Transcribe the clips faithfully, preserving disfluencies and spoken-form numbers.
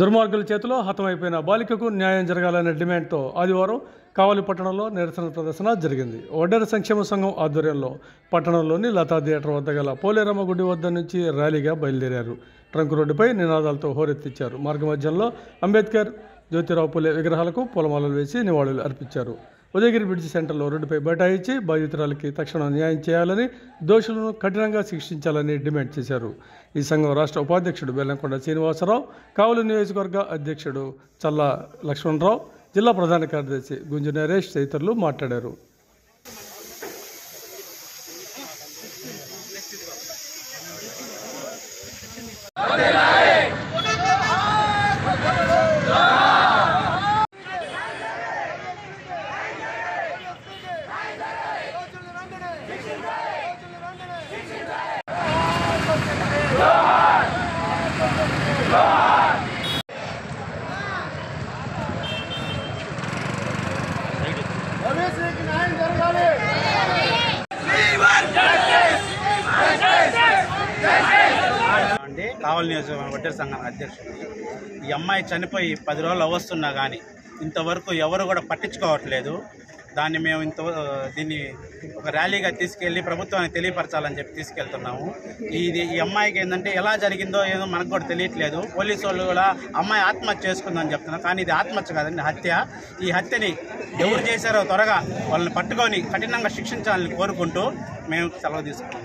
దుర్మార్గుల చేతిలో హతమైపోయిన బాలికకు న్యాయం జరగాలనే డిమాండ్‌తో ఆదివారం కావలి పట్టణంలో నిరసన ప్రదర్శన జరిగింది. ఓడెర సంక్షేమ సంఘం ఆధ్వర్యంలో పట్టణంలోని లతా థియేటర్ వద్ద గల పోలేరమ్మ గుడి వద్ద నుంచి ర్యాలీగా బయలుదేరారు. ట్రంక్ రోడ్డుపై నినాదాలతో హోరెత్తించారు. మార్గమధ్యంలో అంబేద్కర్, జ్యోతిరావు పులే విగ్రహాలకు పూలమాలలు వేసి నివాళులు అర్పించారు. ఉదయగిరి బ్రిడ్జి సెంటర్లో రోడ్డుపై బైఠాయించి బాధితురాలకి తక్షణ న్యాయం చేయాలని, దోషులను కఠినంగా శిక్షించాలని డిమాండ్ చేశారు. ఈ సంఘం రాష్ట్ర ఉపాధ్యక్షుడు బెల్లంకొండ శ్రీనివాసరావు, కావలి నియోజకవర్గ అధ్యక్షుడు చల్లా లక్ష్మణరావు, జిల్లా ప్రధాన కార్యదర్శి గుంజు నరేష్ తదితరులు మాట్లాడారు. కావలి నియోజకవర్గం వడ్డేరు సంఘం అధ్యక్షుడు. ఈ అమ్మాయి చనిపోయి పది రోజులు అవస్తున్నా కానీ ఇంతవరకు ఎవరు కూడా పట్టించుకోవట్లేదు. దాన్ని మేము ఇంత దీన్ని ఒక ర్యాలీగా తీసుకెళ్ళి ప్రభుత్వానికి తెలియపరచాలని చెప్పి తీసుకెళ్తున్నాము. ఇది ఈ అమ్మాయికి ఏంటంటే ఎలా జరిగిందో ఏదో మనకు కూడా తెలియట్లేదు. పోలీసు వాళ్ళు కూడా అమ్మాయి ఆత్మహత్య చేసుకుందని చెప్తున్నాం, కానీ ఇది ఆత్మహత్య కాదండి, హత్య. ఈ హత్యని ఎవరు చేశారో త్వరగా వాళ్ళని పట్టుకొని కఠినంగా శిక్షించాలని కోరుకుంటూ మేము సెలవు తీసుకున్నాం.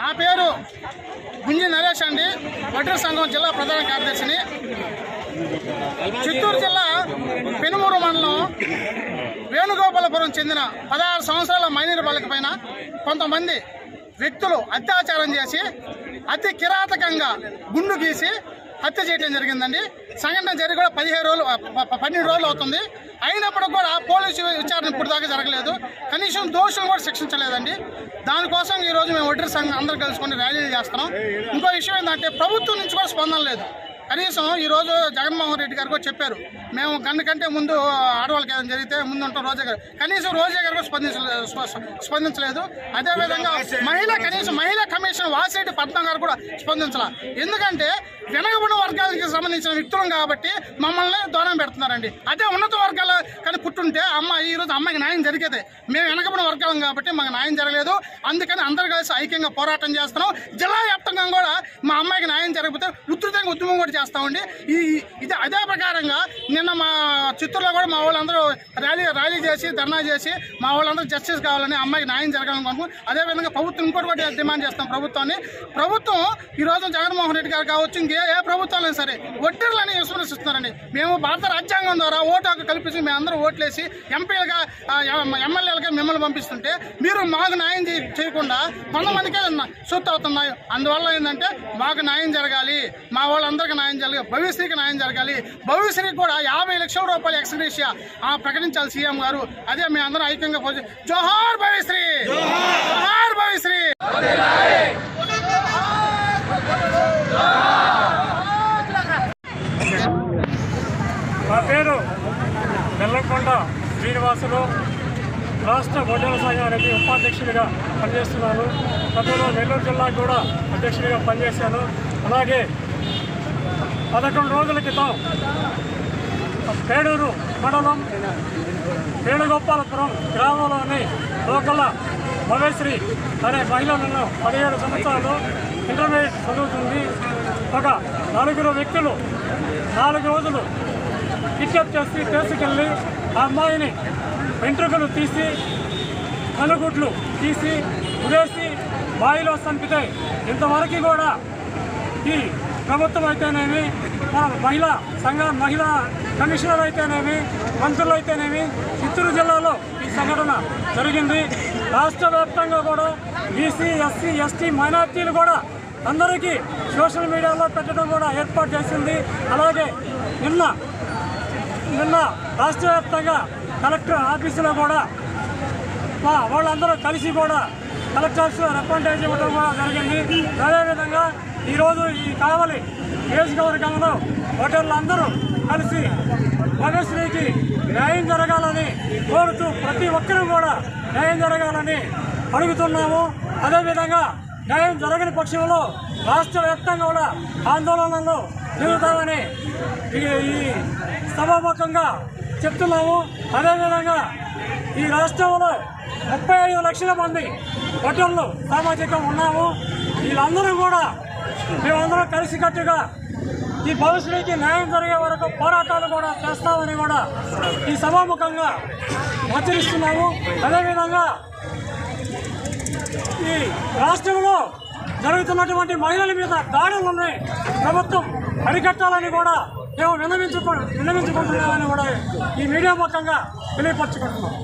నా పేరు గుంజి నరేష్ అండి, వడ్డేరు సంఘం జిల్లా ప్రధాన కార్యదర్శిని. చిత్తూరు జిల్లా పెనుమూరు మండలం వేణుగోపాలపురం చెందిన పదహారు సంవత్సరాల మైనర్ బాలిక పైన కొంతమంది వ్యక్తులు అత్యాచారం చేసి అతి కిరాతకంగా గుండు గీసి హత్య చేయడం జరిగిందండి. సంఘటన జరిగి కూడా పదిహేను రోజులు పన్నెండు రోజులు అవుతుంది. అయినప్పుడు కూడా పోలీసు విచారణ ఇప్పుడు దాకా జరగలేదు, కనీసం దోషులను కూడా శిక్షించలేదండి. దానికోసం ఈరోజు మేము వడ్డేరు సంఘం అందరూ కలుసుకొని ర్యాలీలు చేస్తున్నాం. ఇంకో విషయం ఏంటంటే ప్రభుత్వం నుంచి కూడా స్పందన లేదు. కనీసం ఈరోజు జగన్మోహన్ రెడ్డి గారు కూడా చెప్పారు, మేము గంట కంటే ముందు ఆడవాళ్ళకి ఏదైనా జరిగితే ముందుంటాం రోజా గారు. కనీసం రోజా గారు కూడా స్పందించలేదు స్పందించలేదు అదేవిధంగా మహిళా కనీసం మహిళా కమిషన్ వాసిరెడ్డి పద్మం గారు కూడా స్పందించలే. ఎందుకంటే వెనకబడిన వర్గాలకి సంబంధించిన వ్యక్తులం కాబట్టి మమ్మల్ని దూరం పెడుతున్నారండి. అదే ఉన్నత వర్గాల కానీ పుట్టుంటే అమ్మాయి ఈరోజు అమ్మాయికి న్యాయం జరిగేది. మేము వెనకబడిన వర్గాలం కాబట్టి మాకు న్యాయం జరగలేదు. అందుకని అందరూ కలిసి ఐక్యంగా పోరాటం చేస్తున్నాం. జిల్లా వ్యాప్తంగా కూడా మా అమ్మాయికి న్యాయం జరగకపోతే ఉధృతంగా ఉద్యమం కూడా చేస్తామండి. ఈ ఇది అదే ప్రకారంగా నిన్న మా చిత్తూరులో కూడా మా వాళ్ళందరూ ర్యాలీ ర్యాలీ చేసి ధర్నా చేసి మా వాళ్ళందరూ జస్టిస్ కావాలని, అమ్మాయికి న్యాయం జరగాలని అనుకున్నాం. అదేవిధంగా ప్రభుత్వం ఇంకోటి కూడా డిమాండ్ చేస్తాం ప్రభుత్వాన్ని. ప్రభుత్వం ఈరోజు జగన్మోహన్ రెడ్డి గారు కావచ్చు, ఇంకే ఏ ప్రభుత్వాలైనా సరే వడ్డీర్లని విస్మరిస్తున్నారండి. మేము భారత రాజ్యాంగం ద్వారా ఓటు హక్కు కల్పించి మేము అందరూ ఓట్లేసి ఎంపీలుగా ఎమ్మెల్యేలుగా మిమ్మల్ని పంపిస్తుంటే మీరు మాకు న్యాయం చేయకుండా కొంతమందికే సూత్ అవుతున్నాయి. అందువల్ల ఏంటంటే మాకు న్యాయం జరగాలి, మా వాళ్ళందరికీ న్యాయం జరగాలి, భవిష్యత్తుకి న్యాయం జరగాలి. భవిష్యత్తుకి కూడా యాభై లక్షల రూపాయలు ఎక్స్గ్రేషియా ప్రకటించాలి సీఎం గారు. అదే మేము అందరం ఐక్యంగా పోయి జోహార్ భవిశ్రీ జోహార్ భవిశ్రీ. నా పేరు బెల్లంకొండ శ్రీనివాసరావు, రాష్ట్ర వడ్డేరు సంఘానికి ఉపాధ్యక్షుడిగా పనిచేస్తున్నాను. గతంలో నెల్లూరు జిల్లాకు కూడా అధ్యక్షుడిగా పనిచేశాను. అలాగే పదకొండు రోజుల క్రితం పేడూరు మండలం వేణుగోపాలపురం గ్రామంలోని లోకల భవేశ్రీ అనే మహిళలను పదిహేడు సంవత్సరాలు ఇంటర్మీడియట్ చదువుతుంది. ఒక నలుగురు వ్యక్తులు నాలుగు రోజులు కిడ్నాప్ చేసి తీసుకెళ్ళి ఆ అమ్మాయిని వెంట్రుకలు తీసి కనుగుడ్లు తీసి ఉరేసి బావిలో చంపితే ఇంతవరకు కూడా ఈ ప్రభుత్వం అయితేనేమి, మన మహిళా సంఘ మహిళా కమిషనర్ అయితేనేమి, మంత్రులు అయితేనేమి, చిత్తూరు జిల్లాలో ఈ సంఘటన జరిగింది. రాష్ట్ర వ్యాప్తంగా కూడా బీసీ, ఎస్సీ, ఎస్టీ మైనార్టీలు కూడా అందరికీ సోషల్ మీడియాలో పెట్టడం కూడా ఏర్పాటు చేసింది. అలాగే నిన్న నిన్న రాష్ట్ర వ్యాప్తంగా కలెక్టర్ ఆఫీసులో కూడా వాళ్ళందరూ కలిసి కూడా కలెక్టర్స్లో రిప్రజెంటేషన్ ఇవ్వడం కూడా జరిగింది. అదేవిధంగా ఈరోజు ఈ కావలి నియోజకవర్గంలో ఓటర్లందరూ కలిసి భవిష్యత్తుకి న్యాయం జరగాలని కోరుతూ ప్రతి ఒక్కరూ కూడా న్యాయం జరగాలని అడుగుతున్నాము। అదే విధంగా న్యాయం జరగని పక్షంలో రాష్ట్ర వ్యాప్తంగా కూడా ఆందోళనలు జరుగుతామని ఈ సభాముఖంగా చెప్తున్నాము। అదేవిధంగా ఈ రాష్ట్రంలో ముప్పై ఐదు లక్షల మంది ఓటర్లు సామాజికం ఉన్నాము। వీళ్ళందరూ కూడా మేమందరం కలిసికట్టుగా ఈ భవిష్యత్తుకి న్యాయం జరిగే వరకు పోరాటాలు కూడా చేస్తామని కూడా ఈ సభాముఖంగా హెచ్చరిస్తున్నాము। అదేవిధంగా ఈ రాష్ట్రంలో జరుగుతున్నటువంటి మహిళల మీద దాడులను ప్రభుత్వం అరికట్టాలని కూడా మేము విన్నవించు విన్నవించుకుంటున్నామని కూడా ఈ మీడియా ముఖంగా తెలియపరచుకుంటున్నాం।